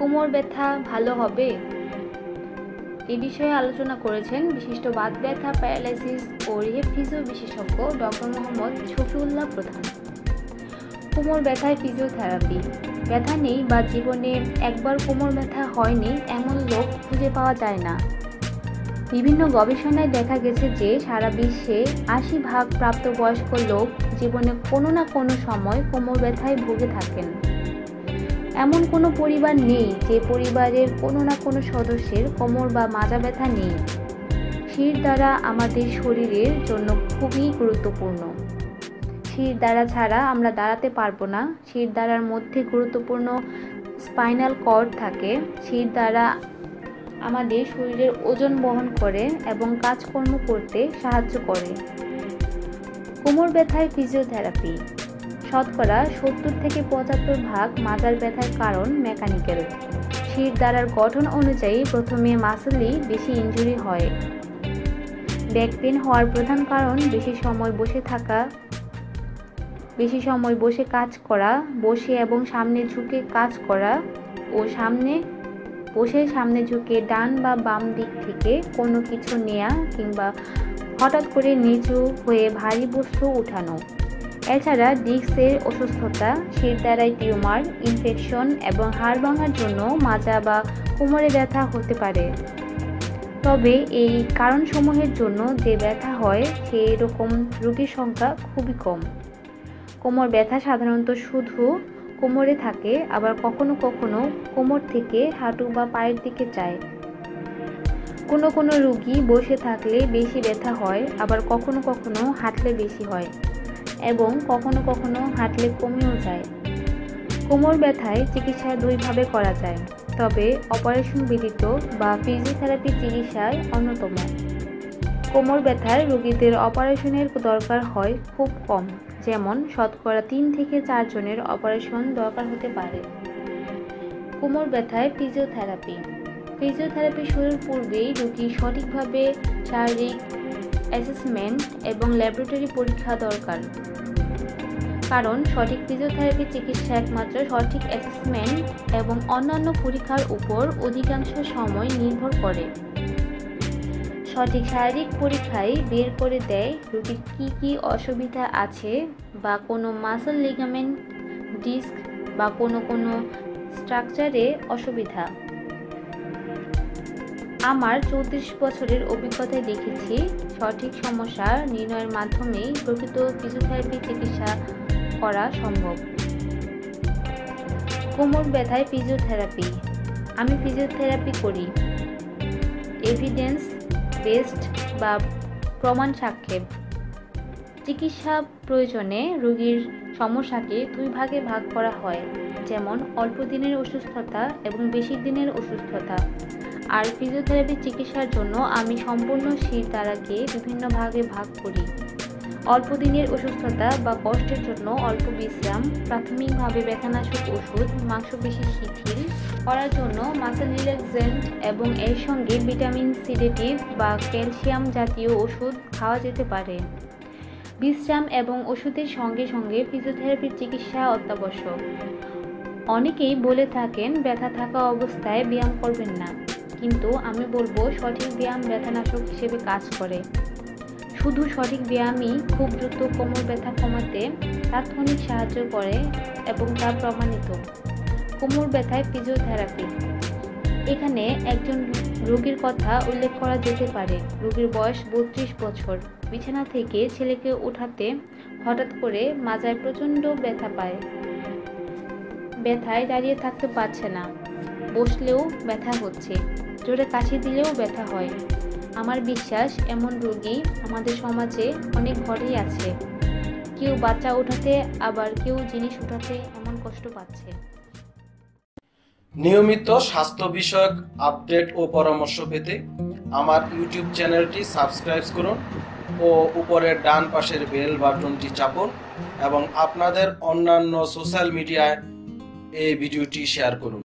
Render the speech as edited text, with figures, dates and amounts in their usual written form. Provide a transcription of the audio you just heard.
কোমর ব্যথা ভালো হবে এই বিষয়ে আলোচনা করেছেন বিশিষ্ট বাত ব্যথা প্যারালাইসিস ও রিহ্যাব বিশেষজ্ঞ ডক্টর মোহাম্মদ শফিউল্লাহ প্রধান। কোমর ব্যথায় ফিজিওথেরাপি। ব্যথা নেই বা জীবনে একবার কোমর ব্যথা হয়নি এমন লোক খুঁজে পাওয়া যায় না। বিভিন্ন গবেষণায় দেখা গেছে যে সারা বিশ্বে 80% প্রাপ্তবয়স্ক লোক জীবনে কোনো না কোনো সময় কোমর ব্যথায় ভুগে থাকেন। এমন কোনো পরিবার নেই যে পরিবারের কোনো না কোনো সদস্যের কোমর বা মাজা ব্যথা নেই। শির দ্বারা আমাদের শরীরের জন্য খুবই গুরুত্বপূর্ণ। শির দ্বারা ছাড়া আমরা দাঁড়াতে পারবো না। শির দ্বারার মধ্যে গুরুত্বপূর্ণ স্পাইনাল কর্ড থাকে। শির দ্বারা আমাদের শরীরের ওজন বহন করে এবং কাজকর্ম করতে সাহায্য করে। কোমর ব্যথায় ফিজিওথেরাপি। শতকরা 70 থেকে 75% মাজার ব্যথার কারণ মেকানিক্যাল। শির দ্বারার গঠন অনুযায়ী প্রথমে মাসেলই বেশি ইনজুরি হয়। ব্যাক পেন হওয়ার প্রধান কারণ বেশি সময় বসে থাকা, বেশি সময় বসে কাজ করা, বসে এবং সামনে ঝুঁকে কাজ করা ও সামনে বসে সামনে ঝুঁকে ডান বা বাম দিক থেকে কোনো কিছু নেয়া কিংবা হঠাৎ করে নিচু হয়ে ভারী বস্তু উঠানো। এছাড়া ডিস্কের অসুস্থতা, শির দ্বারায় টিউমার, ইনফেকশন এবং হাড় ভাঙার জন্য মাজা বা কোমরে ব্যথা হতে পারে। তবে এই কারণসমূহের জন্য যে ব্যথা হয় সেই রকম রোগীর সংখ্যা খুবই কম। কোমর ব্যথা সাধারণত শুধু কোমরে থাকে, আবার কখনো কখনো কোমর থেকে হাঁটু বা পায়ের দিকে যায়। কোনো কোনো রোগী বসে থাকলে বেশি ব্যথা হয়, আবার কখনো কখনো হাঁটলে বেশি হয় এবং কখনো কখনো হাঁটলে কমেও যায়। কোমর ব্যথায় চিকিৎসা দুইভাবে করা যায়, তবে অপারেশন ব্যতীত বা ফিজিওথেরাপি চিকিৎসায় অন্যতম। কোমর ব্যথায় রোগীদের অপারেশনের দরকার হয় খুব কম, যেমন শতকরা 3 থেকে 4 জনের অপারেশন দরকার হতে পারে। কোমর ব্যথায় ফিজিওথেরাপি। ফিজিওথেরাপি শুরুর পূর্বেই রোগী সঠিকভাবে শারীরিক অ্যাসেসমেন্ট এবং ল্যাবরেটরি পরীক্ষা দরকার, কারণ সঠিক ফিজিওথেরাপি চিকিৎসা একমাত্র সঠিক অ্যাসেসমেন্ট এবং অন্যান্য পরীক্ষার উপর অধিকাংশ সময় নির্ভর করে। সঠিক শারীরিক পরীক্ষায় বের করে দেয় রোগীর কী কী অসুবিধা আছে বা কোনো মাসল, লিগামেন্ট, ডিস্ক বা কোনো স্ট্রাকচারে অসুবিধা। আমার 34 বছরের অভিজ্ঞতায় দেখেছি সঠিক সমস্যা নির্ণয়ের মাধ্যমেই প্রকৃত ফিজিওথেরাপি চিকিৎসা করা সম্ভব। কোমর ব্যথায় ফিজিওথেরাপি। আমি ফিজিওথেরাপি করি। এভিডেন্স বেসড বা প্রমাণ সাক্ষেপ। চিকিৎসা প্রয়োজনে রোগীর সমস্যাকে 2 ভাগে ভাগ করা হয়, যেমন অল্প দিনের অসুস্থতা এবং বেশি দিনের অসুস্থতা। আর ফিজিওথেরাপি চিকিৎসার জন্য আমি সম্পূর্ণ শির দ্বারাকে বিভিন্ন ভাগে ভাগ করি। অল্প দিনের অসুস্থতা বা কষ্টের জন্য অল্প বিশ্রাম, প্রাথমিকভাবে ব্যথানাশক ওষুধ, মাংসপেশি শিথিল করার জন্য মাসেল রিল্যাক্সেন্ট এবং এর সঙ্গে ভিটামিন সিডেটিভ বা ক্যালসিয়াম জাতীয় ওষুধ খাওয়া যেতে পারে। বিশ্রাম এবং ওষুধের সঙ্গে সঙ্গে ফিজিওথেরাপির চিকিৎসা অত্যাবশ্যক। অনেকেই বলে থাকেন ব্যথা থাকা অবস্থায় ব্যায়াম করবেন না, কিন্তু আমি বলবো সঠিক ব্যায়াম ব্যথানাশক হিসেবে কাজ করে। শুধু সঠিক ব্যায়ামই খুব দ্রুত কোমর ব্যথা কমাতে তাৎক্ষণিক সাহায্য করে এবং তা প্রমাণিত। কোমর ব্যথায় ফিজিওথেরাপি। এখানে একজন রোগীর কথা উল্লেখ করা যেতে পারে। রোগীর বয়স 32 বছর। বিছানা থেকে ছেলেকে ওঠাতে হঠাৎ করে মাজায় প্রচণ্ড ব্যথা পায়। ব্যথায় দাঁড়িয়ে থাকতে পারছে না, বসলেও ব্যথা হচ্ছে, জোরে কাশি দিলেও ব্যথা হয়। আমার বিশ্বাস এমন রোগী আমাদের সমাজে অনেক ঘরেই আছে। কেউ বাচ্চা ওঠাতে, আবার কেউ জিনিস ওঠাতে এমন কষ্ট পাচ্ছে। নিয়মিত স্বাস্থ্য বিষয়ক আপডেট ও পরামর্শ পেতে আমার ইউটিউব চ্যানেলটি সাবস্ক্রাইব করুন ও উপরের ডান পাশের বেল বাটনটি চাপুন এবং আপনাদের অন্যান্য সোশ্যাল মিডিয়ায় এই ভিডিওটি শেয়ার করুন।